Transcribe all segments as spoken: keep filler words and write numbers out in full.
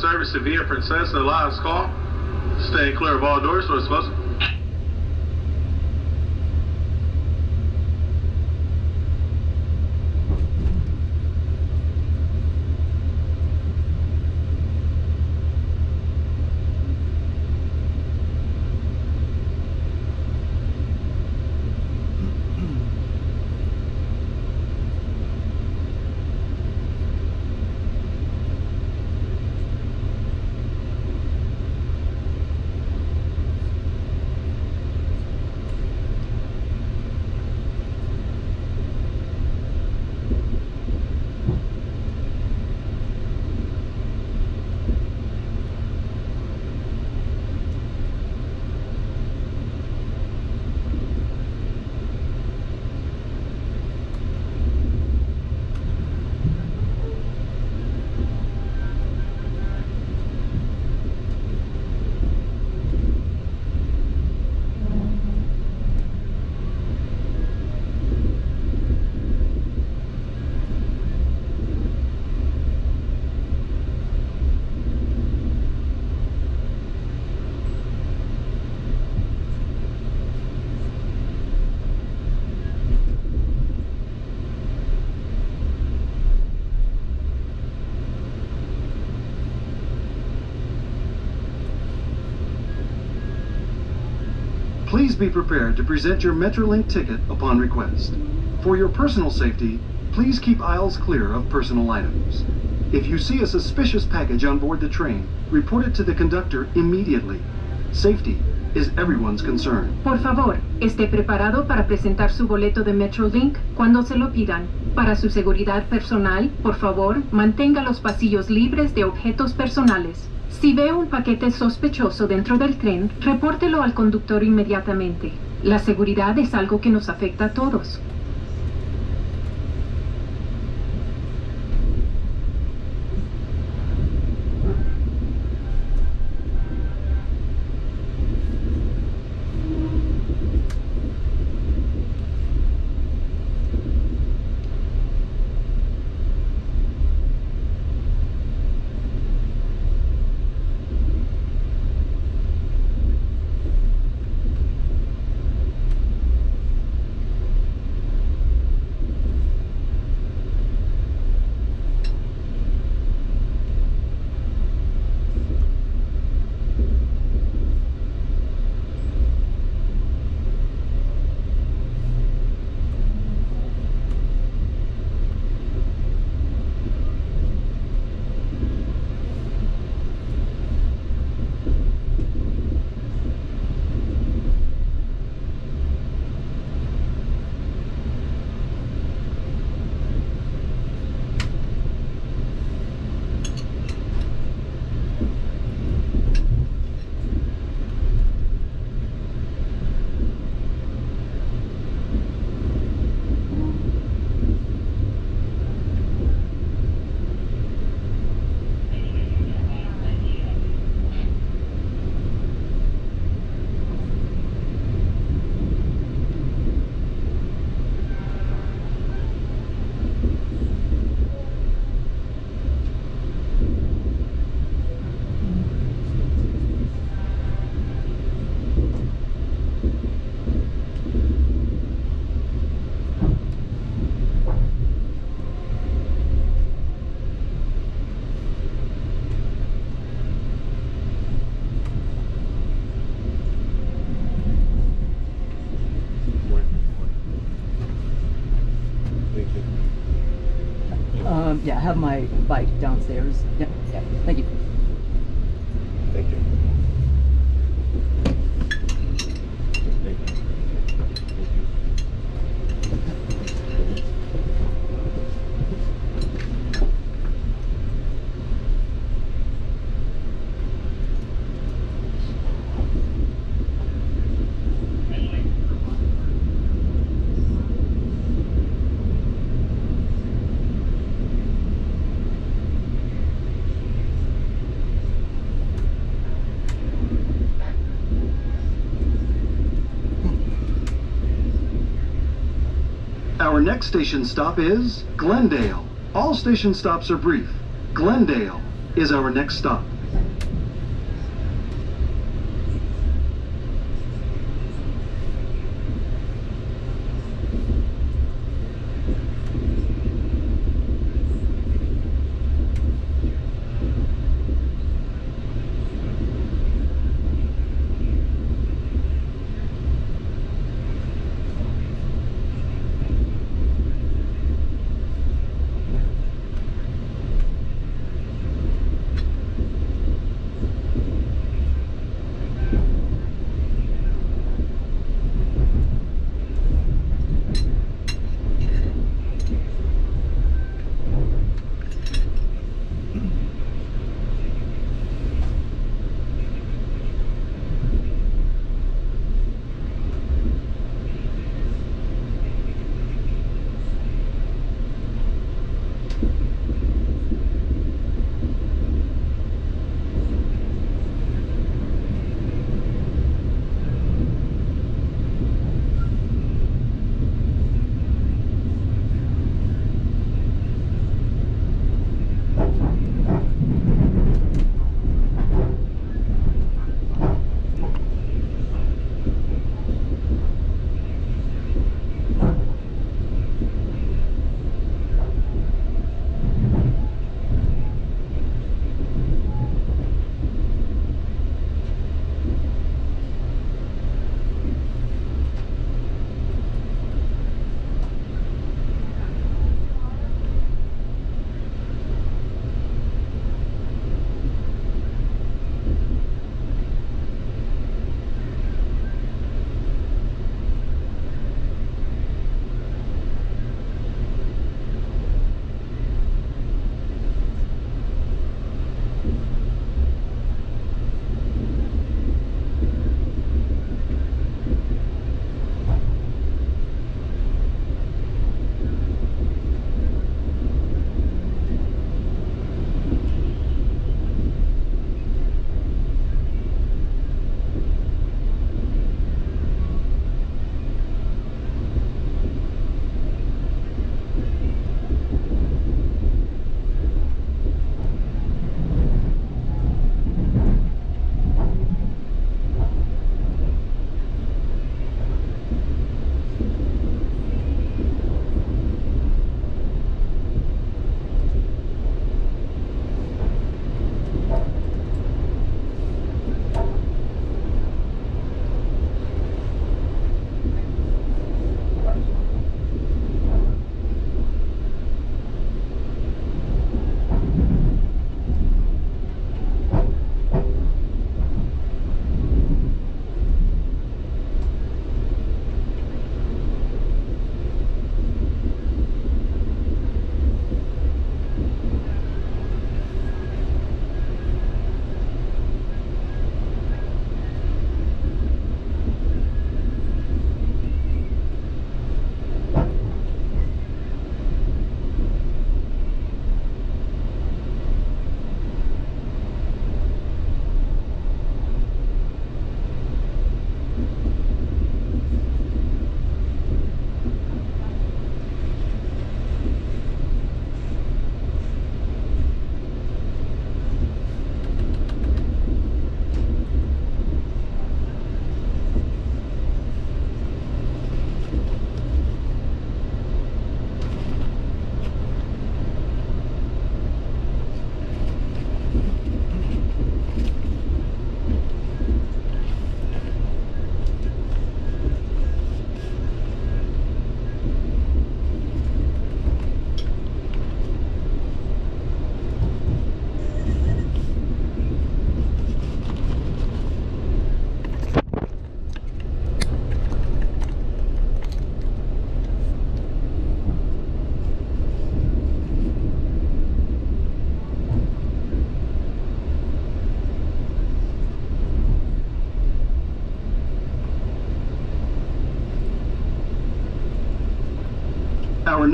service to Via Princessa, last call. Stay clear of all doors, so it's supposed to. Please be prepared to present your Metrolink ticket upon request. For your personal safety, please keep aisles clear of personal items. If you see a suspicious package on board the train, report it to the conductor immediately. Safety is everyone's concern. Por favor, esté preparado para presentar su boleto de Metrolink cuando se lo pidan. Para su seguridad personal, por favor, mantenga los pasillos libres de objetos personales. Si ve un paquete sospechoso dentro del tren, repórtelo al conductor inmediatamente. La seguridad es algo que nos afecta a todos. Yeah, I have my bike downstairs. Yeah, yeah. Thank you. Thank you. Thank you. Our next station stop is Glendale. All station stops are brief. Glendale is our next stop.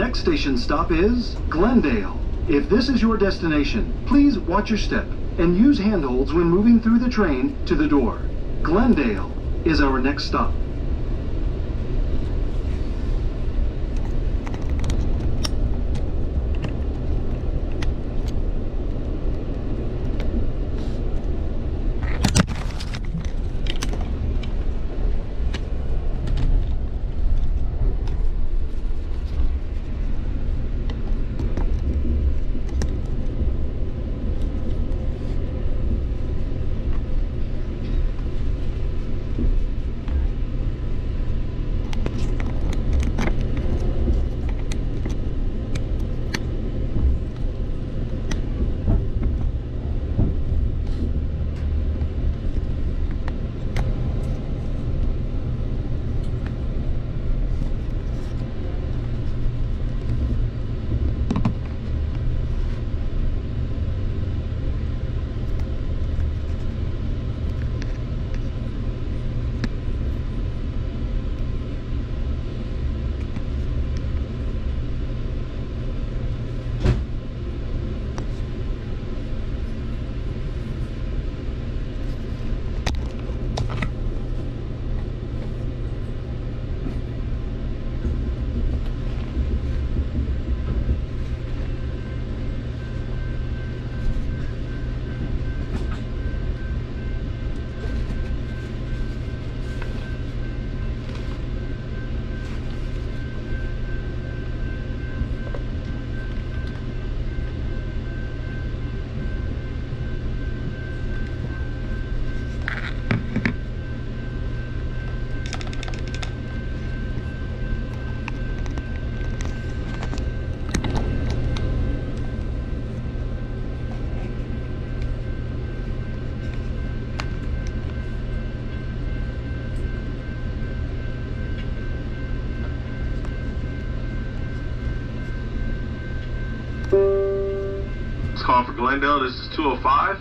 next station stop is Glendale. If this is your destination, please watch your step and use handholds when moving through the train to the door. Glendale is our next stop. Call for Glendale, this is two oh five,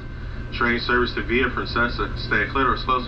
train service to Via Princessa. Stay clear, it's close.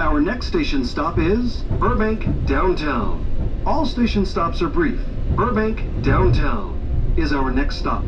Our next station stop is Burbank Downtown. All station stops are brief. Burbank Downtown is our next stop.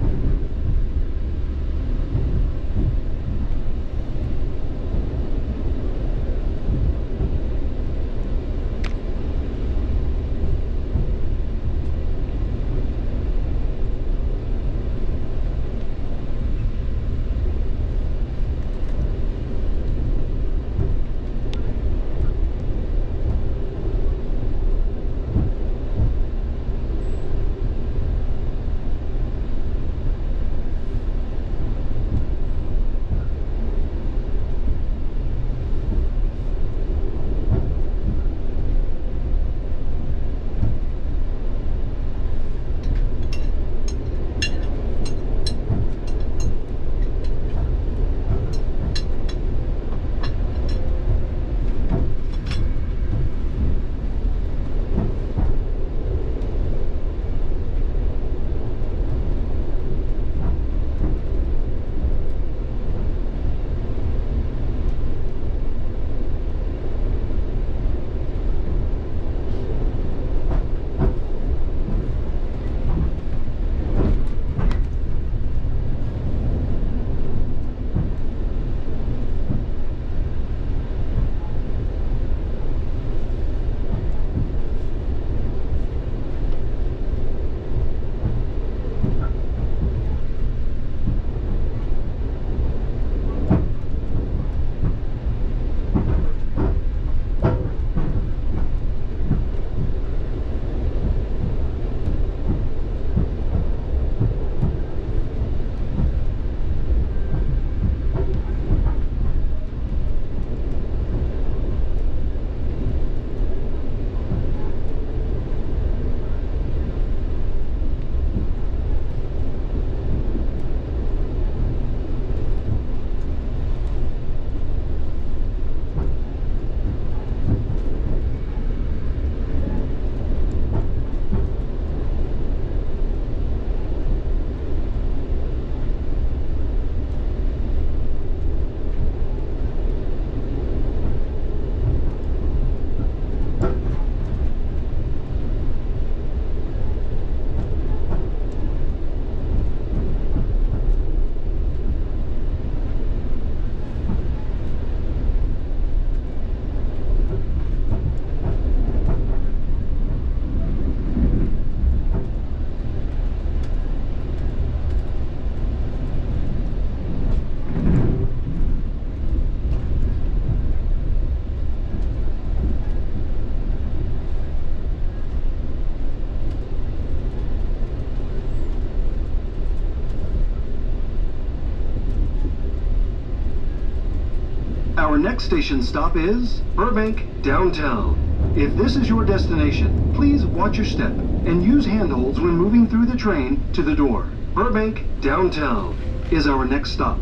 Our next station stop is Burbank downtown. If this is your destination, please watch your step and use handholds when moving through the train to the door. Burbank downtown is our next stop.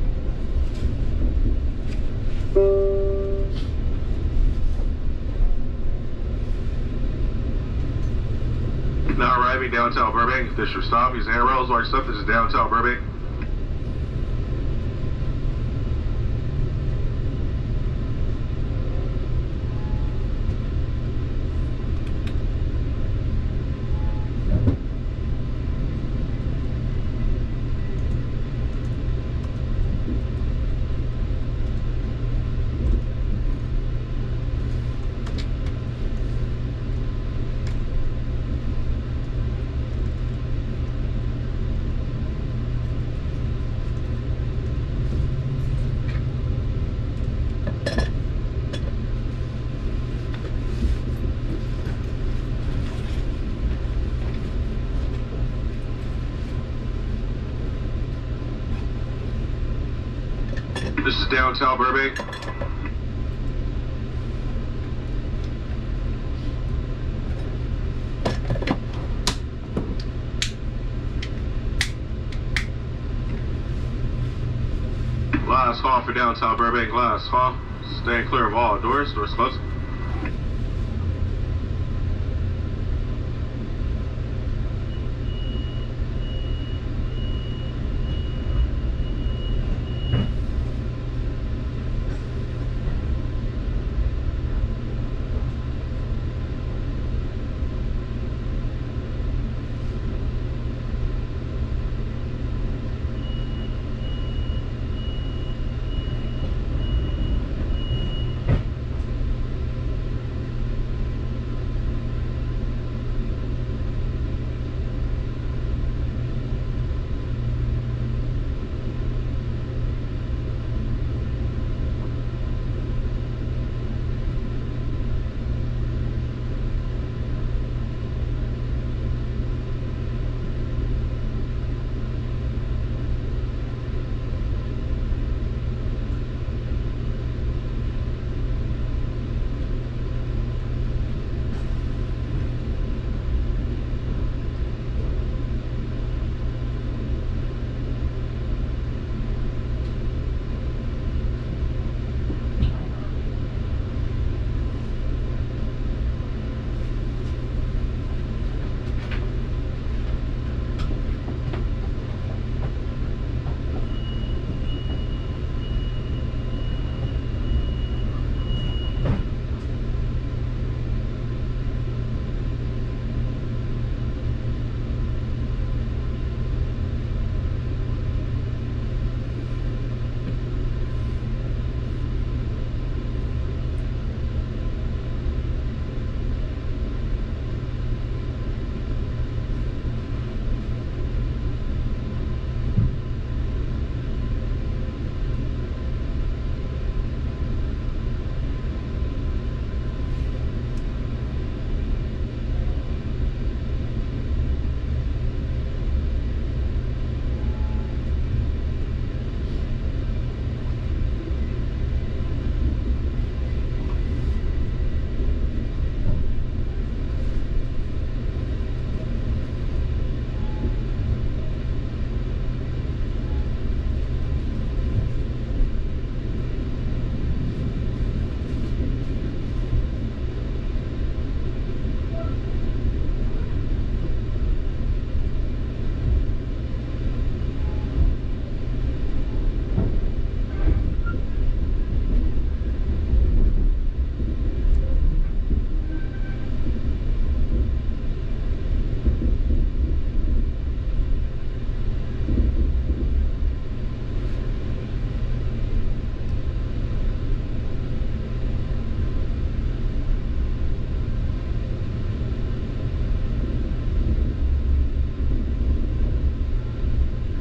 Now arriving downtown Burbank. This is your stop. Use handrails, watch your step. This is downtown Burbank. This is downtown Burbank. Last hall for downtown Burbank, last hall. Stand clear of all doors, doors closed.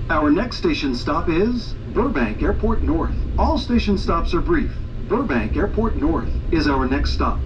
Our next station stop is Burbank Airport North. All station stops are brief. Burbank Airport North is our next stop.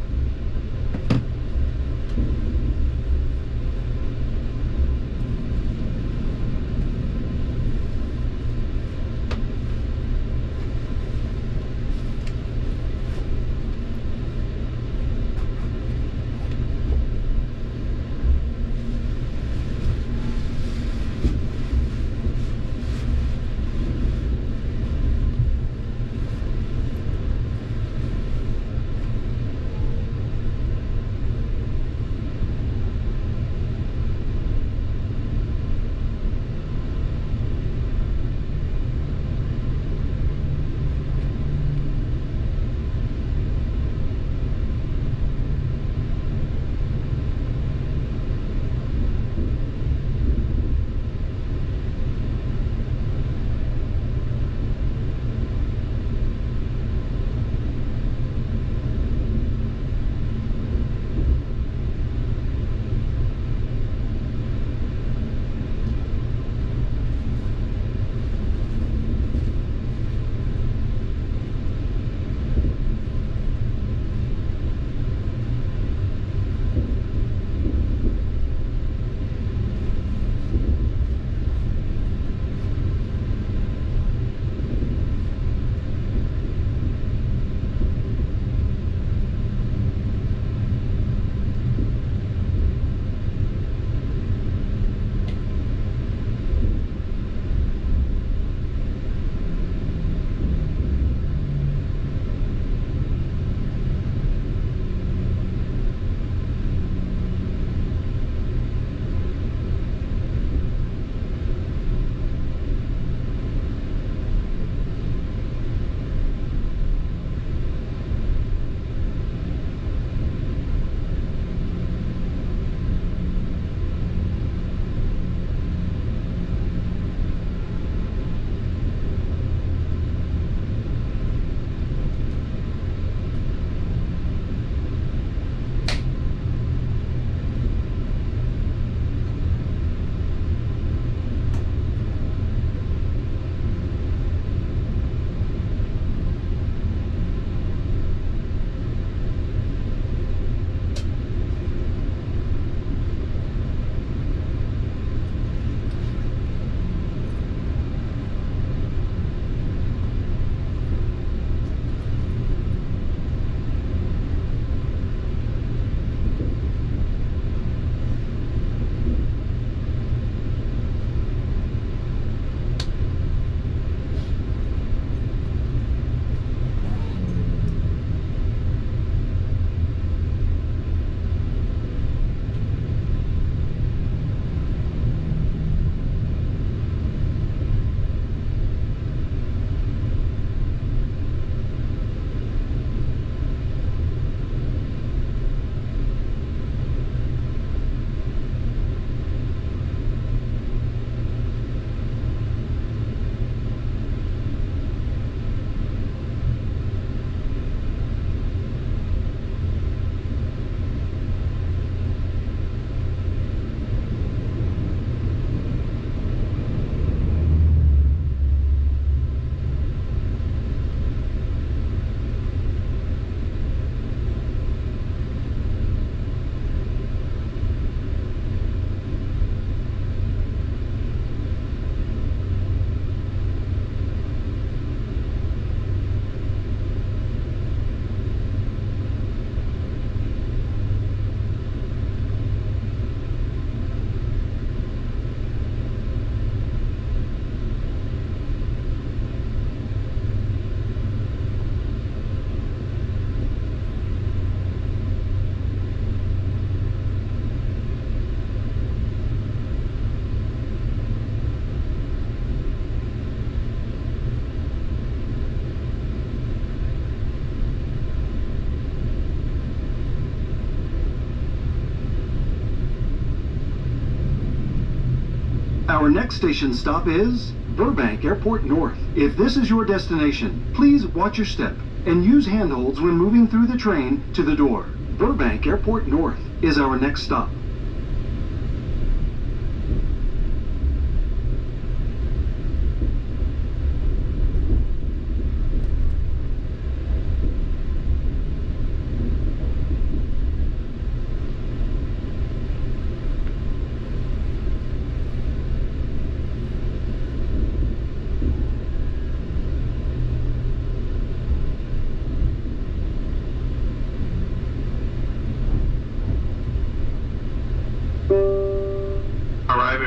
next station stop is Burbank Airport North. If this is your destination, please watch your step and use handholds when moving through the train to the door. Burbank Airport North is our next stop.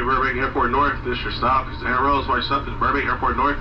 Burbank Airport North, this is your stop. Because the arrows marched up to Burbank Airport North.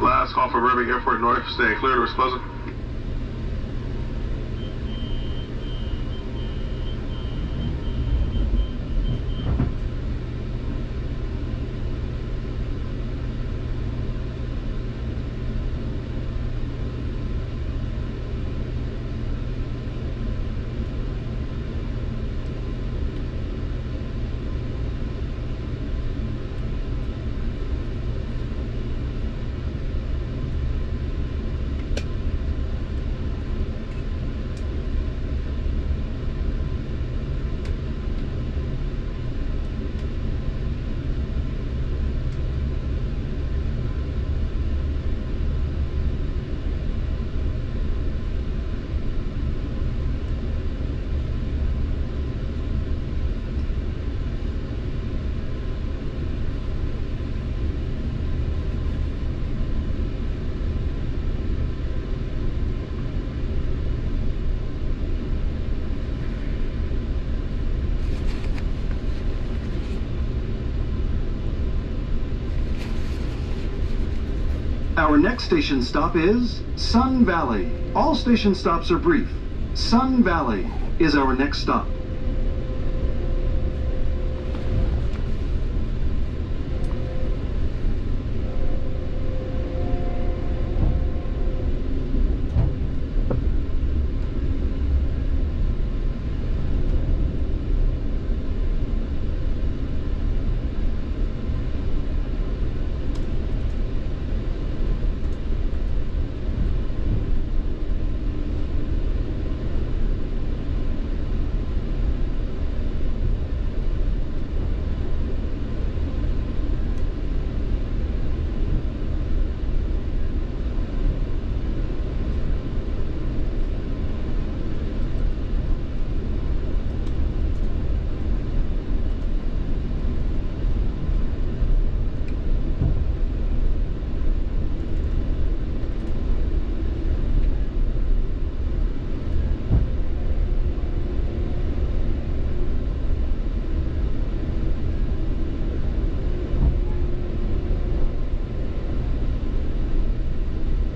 Last call for Burbank Airport North. Stay clear to explosive. Our next station stop is Sun Valley. All station stops are brief. Sun Valley is our next stop.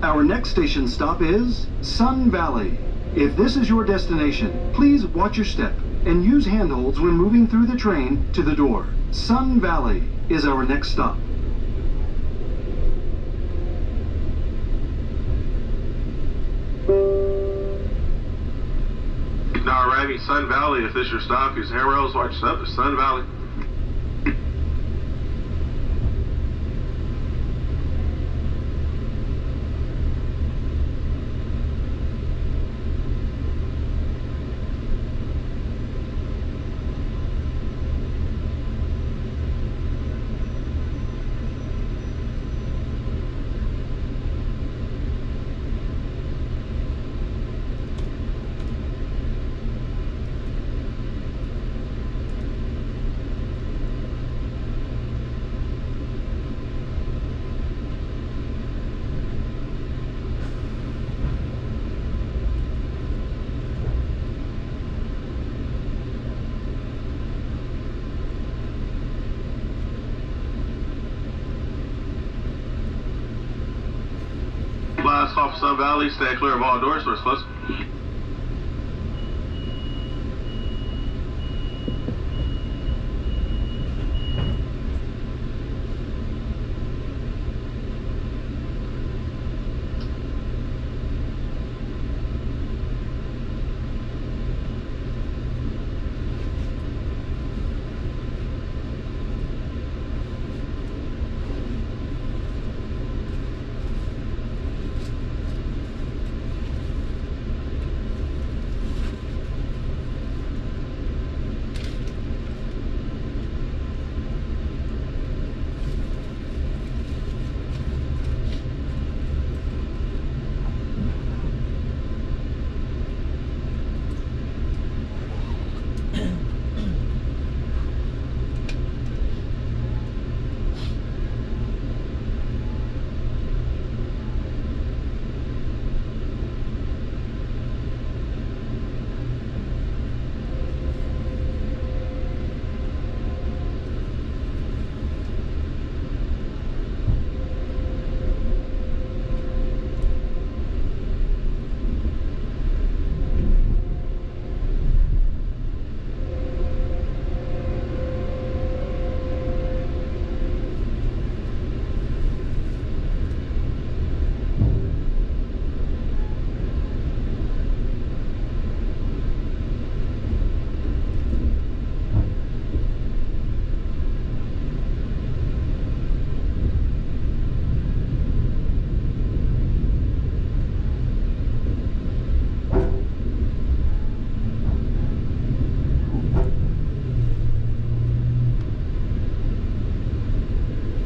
Our next station stop is Sun Valley. If this is your destination, please watch your step and use handholds when moving through the train to the door. Sun Valley is our next stop. Now arriving Sun Valley, if this is your stop, use handrails, watch step to Sun Valley. Last off Sun Valley, stay clear of all doors, we're supposed to.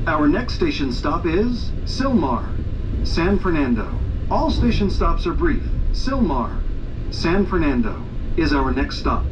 Our next station stop is Silmar, San Fernando. All station stops are brief. Silmar, San Fernando is our next stop.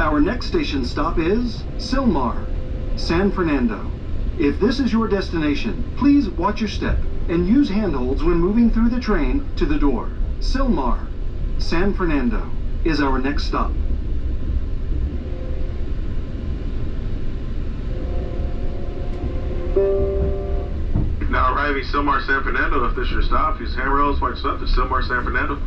Our next station stop is Silmar, San Fernando. If this is your destination, please watch your step and use handholds when moving through the train to the door. Silmar, San Fernando is our next stop. Now arriving Silmar, San Fernando, if this is your stop, use handrails, watch your step to Silmar, San Fernando.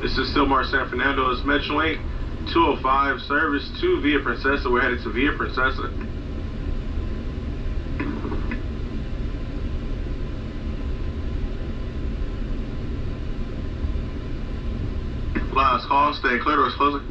This is Silmar, San Fernando. It's Metrolink two oh five service to Via Princessa. We're headed to Via Princessa. Last call, stay clear, doors closing.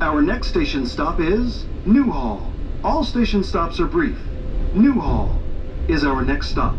Our next station stop is Newhall. All station stops are brief. Newhall is our next stop.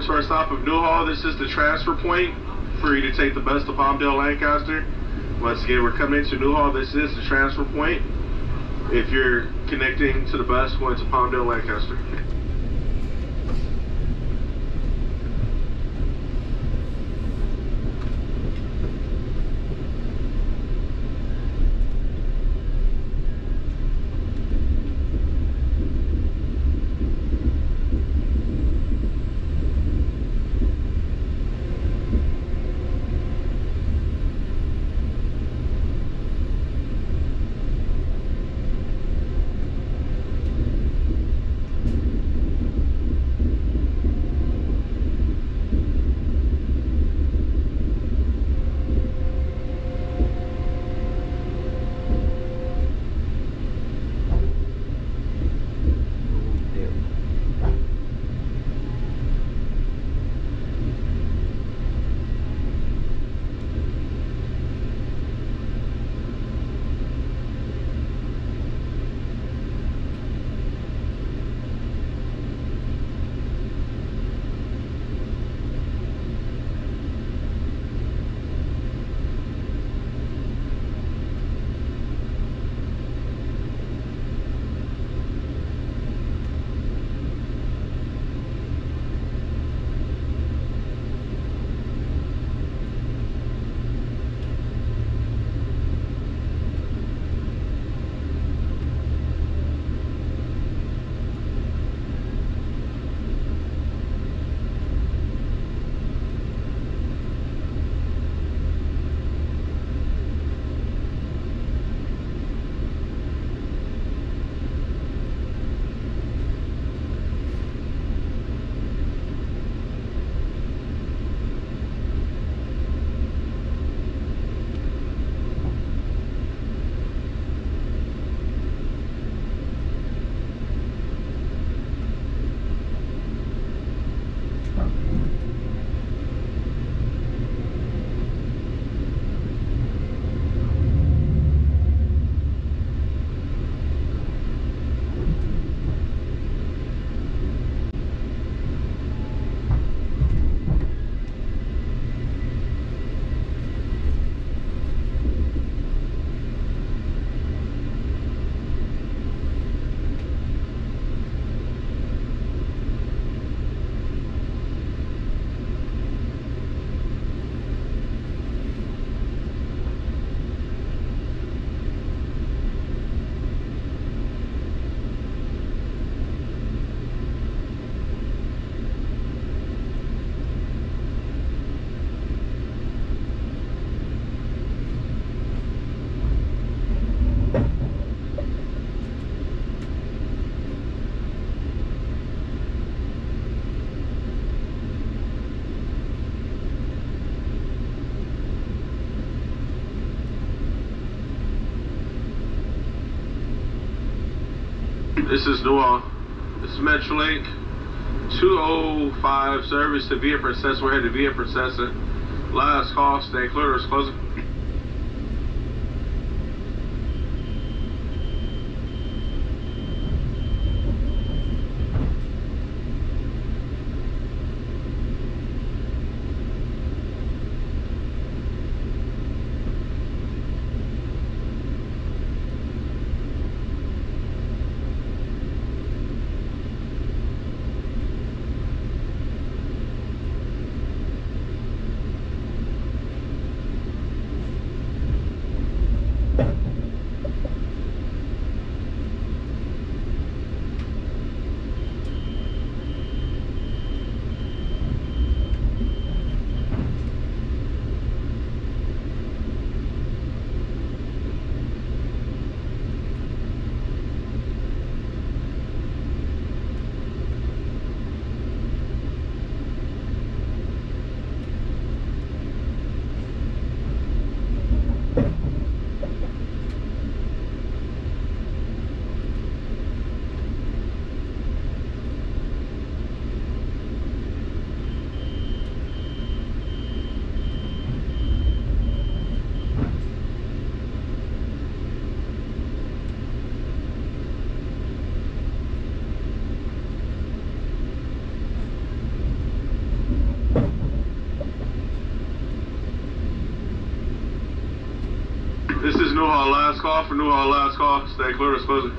coming to our stop of Newhall. This is the transfer point for you to take the bus to Palmdale, Lancaster. Once again, we're coming into Newhall. This is the transfer point if you're connecting to the bus going to Palmdale, Lancaster. This is Newhall. This is Metrolink. two oh five service to Via Princessa. We're headed to Via Princessa. Last call, stay clear, it's closing. Newhall last call for Newhall last call. Stay clear, it's closing.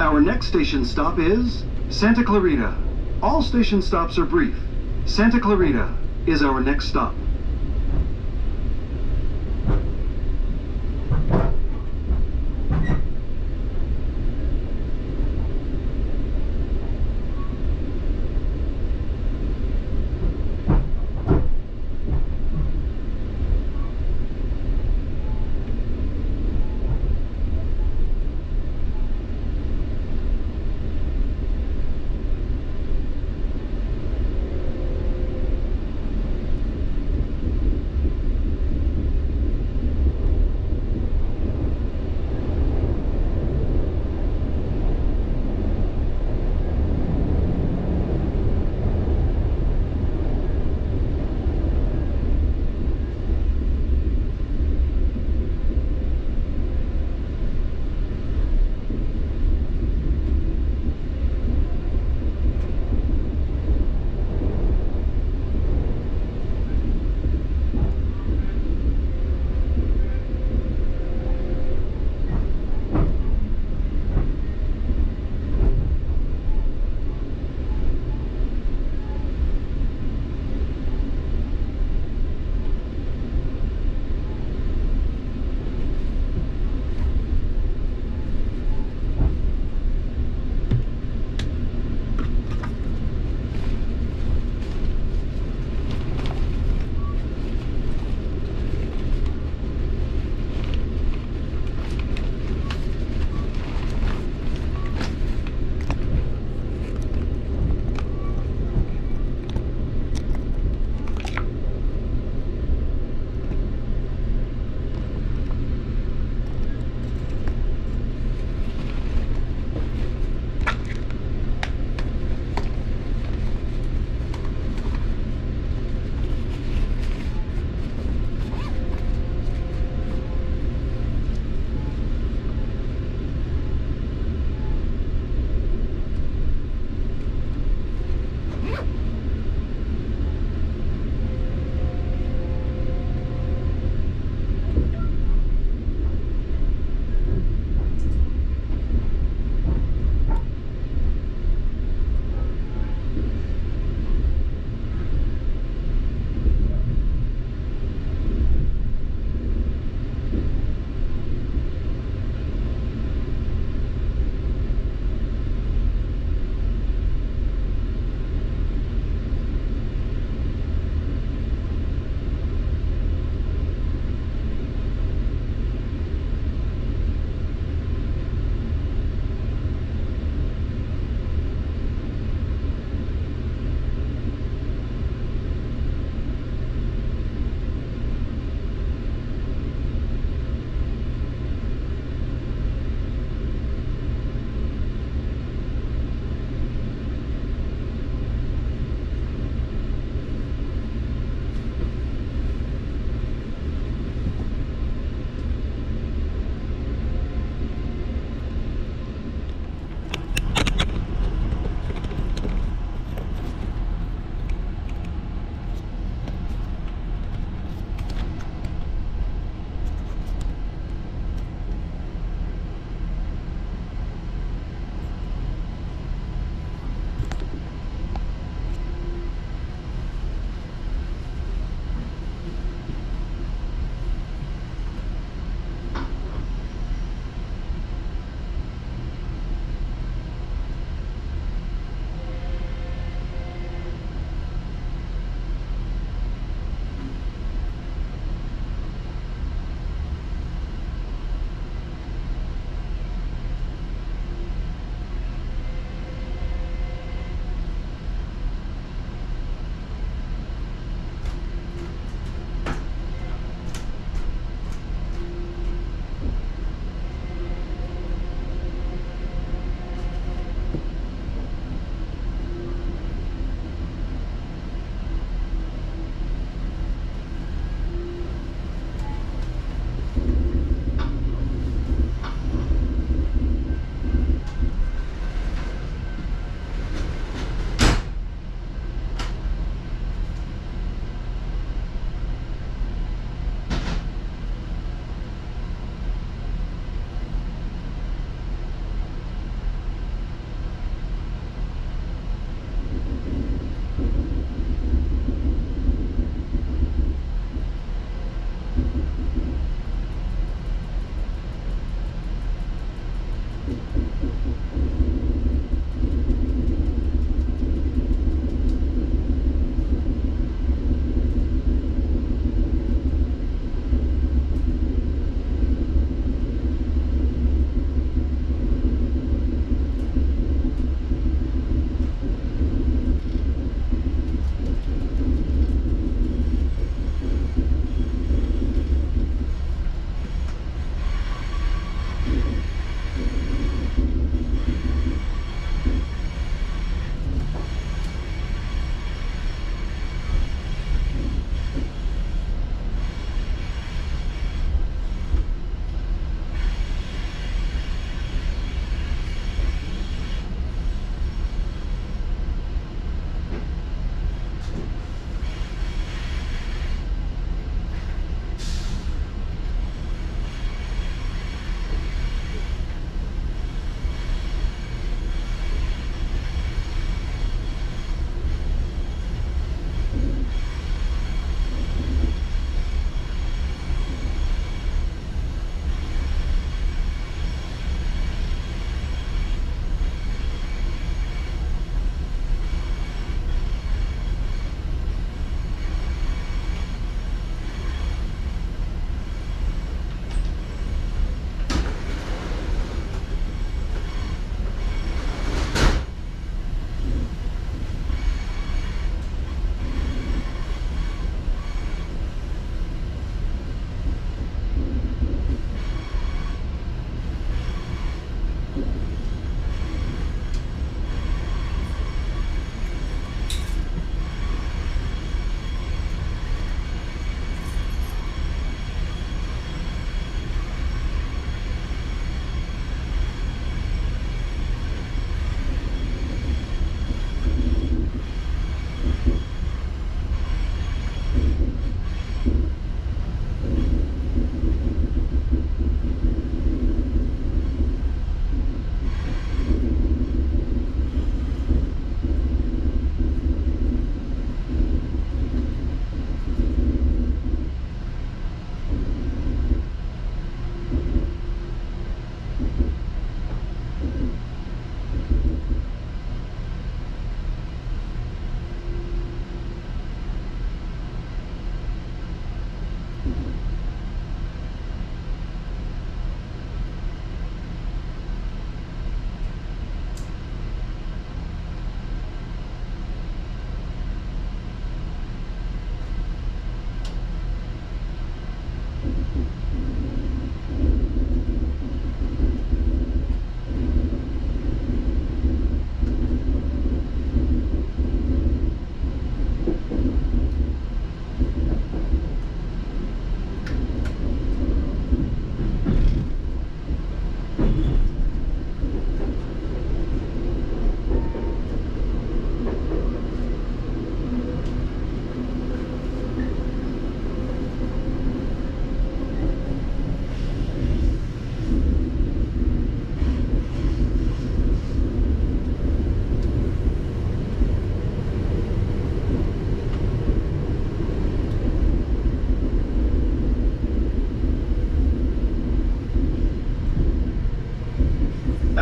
Our next station stop is Santa Clarita. All station stops are brief. Santa Clarita is our next stop.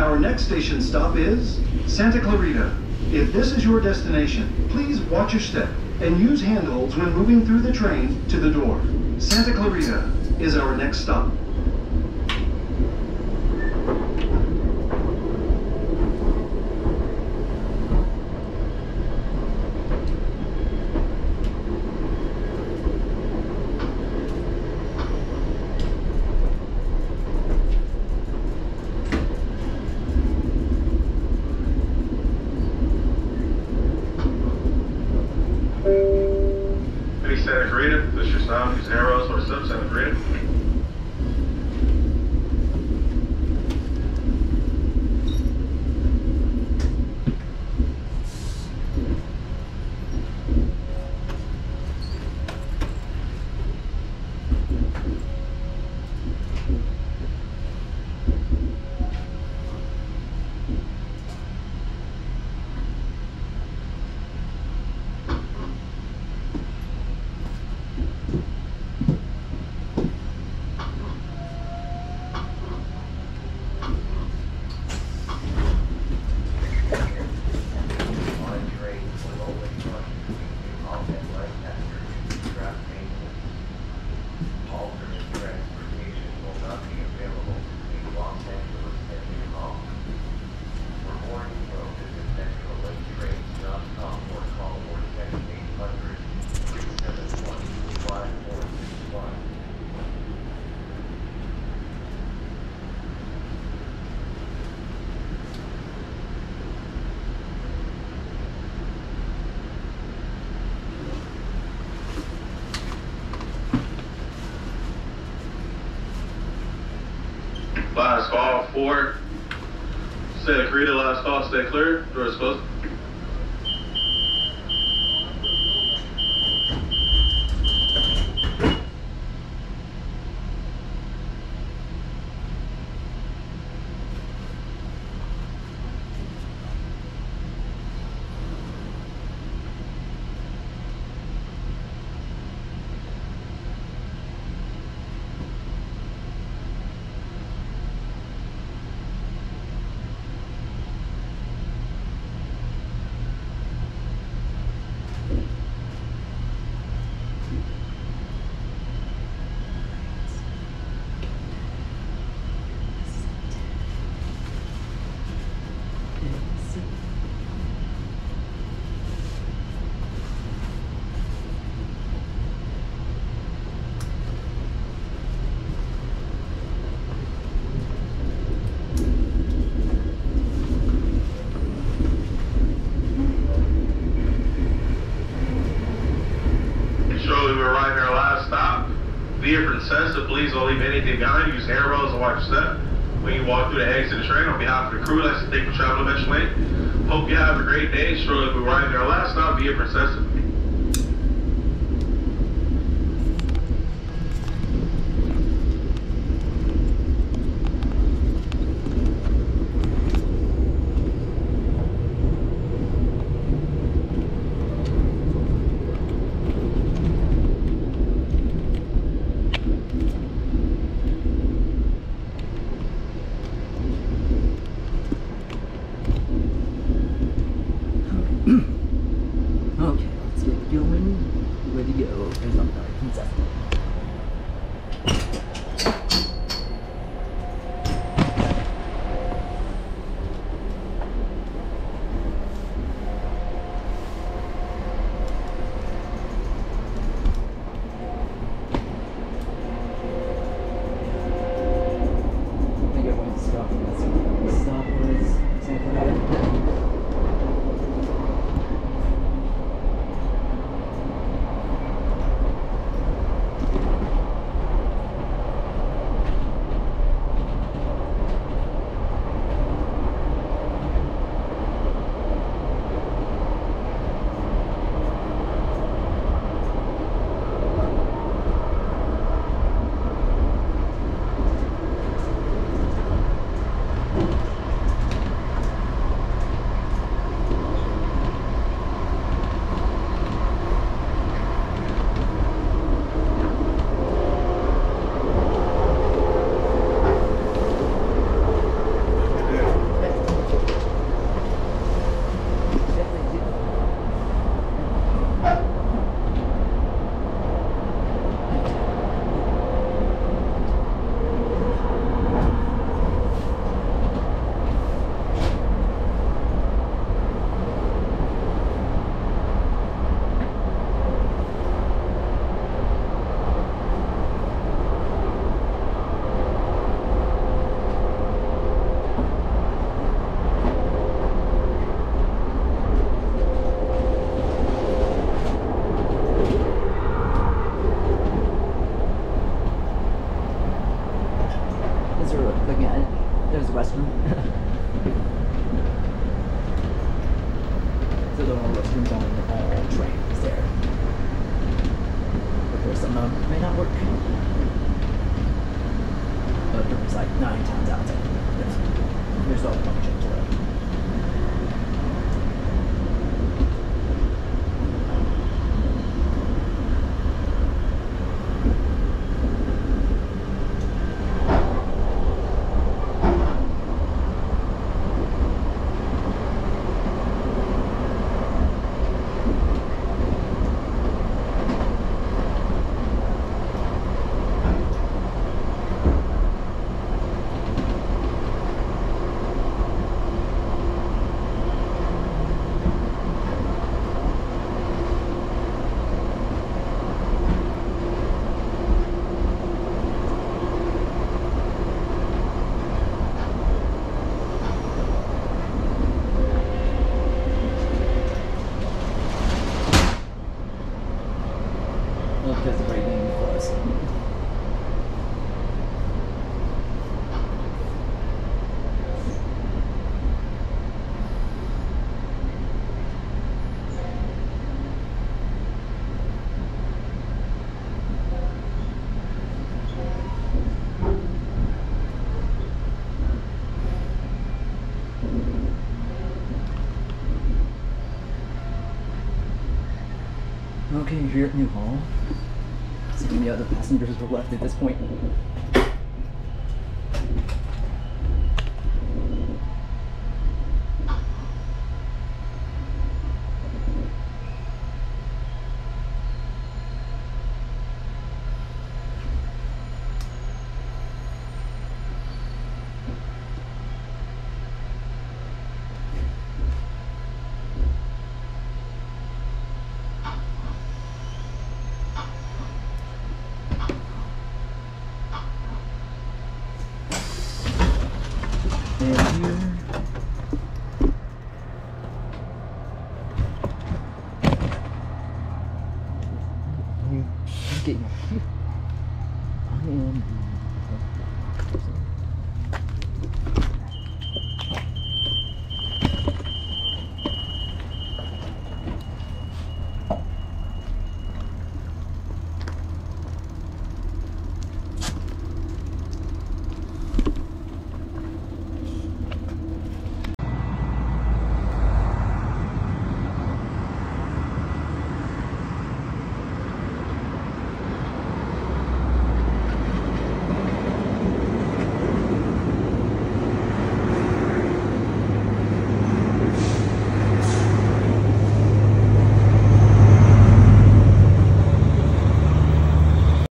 Our next station stop is Santa Clarita. If this is your destination, please watch your step and use handholds when moving through the train to the door. Santa Clarita is our next stop. Santa Clarita, this is your stop, these arrows, what's up, Santa Clarita? Last call for Santa Clarita, last call, stay clear, door is closed. Via Princessa, please don't leave anything behind. Use handrails and watch your step when you walk through the exit of the train. On behalf of the crew, I'd like to thank you for traveling to Metrolink. Hope you have a great day. Surely we'll arrive there last stop, Via Princessa. Okay. as we were looking at it. There's a Western. So there are Westerns on all trains there. But there's some that may not work. But there's like nine times out of ten. There's no function to it. Okay, here at Newhall. So the other passengers were left at this point. And here